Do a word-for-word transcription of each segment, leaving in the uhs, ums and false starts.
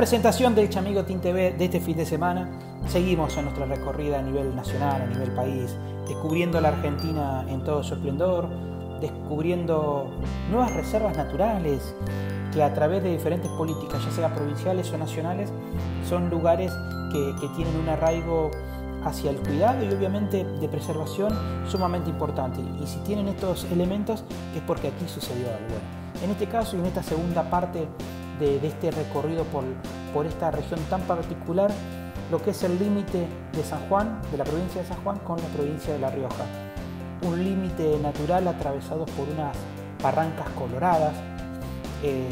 presentación del Chamigo Team T V de este fin de semana. Seguimos en nuestra recorrida a nivel nacional, a nivel país, descubriendo la Argentina en todo su esplendor, descubriendo nuevas reservas naturales que a través de diferentes políticas, ya sea provinciales o nacionales, son lugares que, que tienen un arraigo hacia el cuidado y obviamente de preservación sumamente importante. Y si tienen estos elementos es porque aquí sucedió algo. En este caso y en esta segunda parte de, de este recorrido por, por esta región tan particular, lo que es el límite de San Juan, de la provincia de San Juan con la provincia de La Rioja. Un límite natural atravesado por unas barrancas coloradas, eh,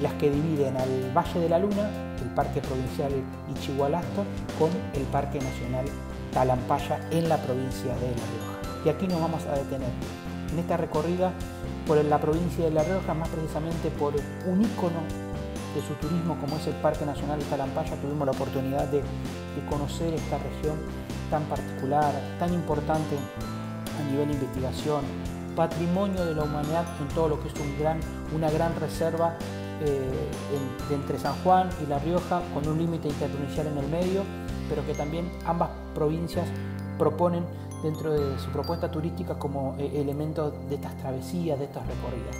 las que dividen al Valle de la Luna, el Parque Provincial Ichigualasto, con el Parque Nacional Talampaya en la provincia de La Rioja. Y aquí nos vamos a detener en esta recorrida por la provincia de La Rioja, más precisamente por un ícono de su turismo como es el Parque Nacional Talampaya. Tuvimos la oportunidad de, de conocer esta región tan particular, tan importante a nivel de investigación, patrimonio de la humanidad en todo lo que es un gran, una gran reserva Eh, en, entre San Juan y La Rioja, con un límite interprovincial en el medio, pero que también ambas provincias proponen dentro de su propuesta turística como eh, elementos de estas travesías, de estas recorridas.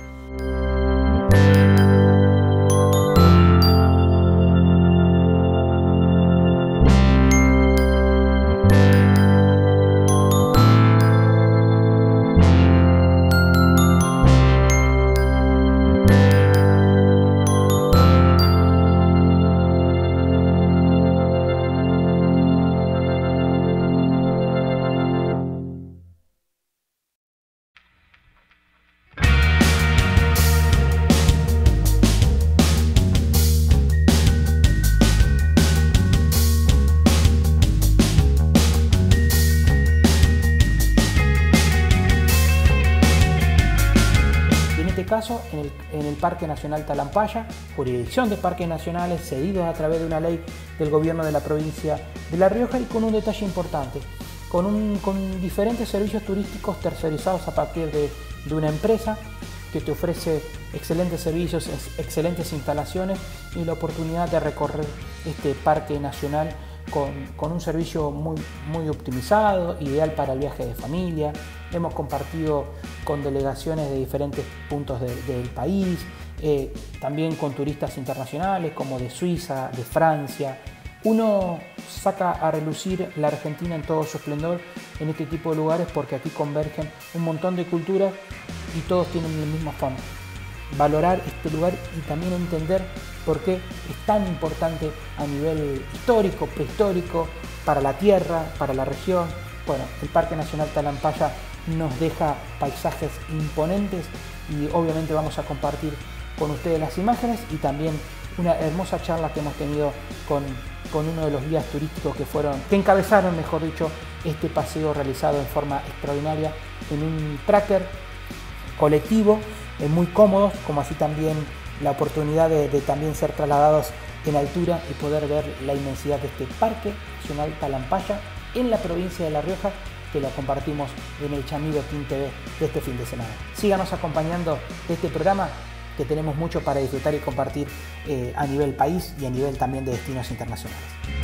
Caso en el, en el Parque Nacional Talampaya, jurisdicción de parques nacionales cedidos a través de una ley del gobierno de la provincia de La Rioja, y con un detalle importante, con, un, con diferentes servicios turísticos tercerizados a partir de, de una empresa que te ofrece excelentes servicios, excelentes instalaciones y la oportunidad de recorrer este parque nacional con, con un servicio muy, muy optimizado, ideal para el viaje de familia. Hemos compartido con delegaciones de diferentes puntos de, del país, eh, también con turistas internacionales como de Suiza, de Francia. Uno saca a relucir la Argentina en todo su esplendor en este tipo de lugares, porque aquí convergen un montón de culturas y todos tienen el mismo fondo. Valorar este lugar y también entender por qué es tan importante a nivel histórico, prehistórico, para la tierra, para la región. Bueno, el Parque Nacional Talampaya nos deja paisajes imponentes y obviamente vamos a compartir con ustedes las imágenes y también una hermosa charla que hemos tenido con, con uno de los guías turísticos que fueron, que encabezaron, mejor dicho, este paseo realizado en forma extraordinaria en un tracker colectivo, eh, muy cómodos, como así también la oportunidad de, de también ser trasladados en altura y poder ver la inmensidad de este Parque Nacional Talampaya en la provincia de La Rioja, que lo compartimos en el Chamigo Tint T V de este fin de semana. Síganos acompañando de este programa, que tenemos mucho para disfrutar y compartir eh, a nivel país y a nivel también de destinos internacionales.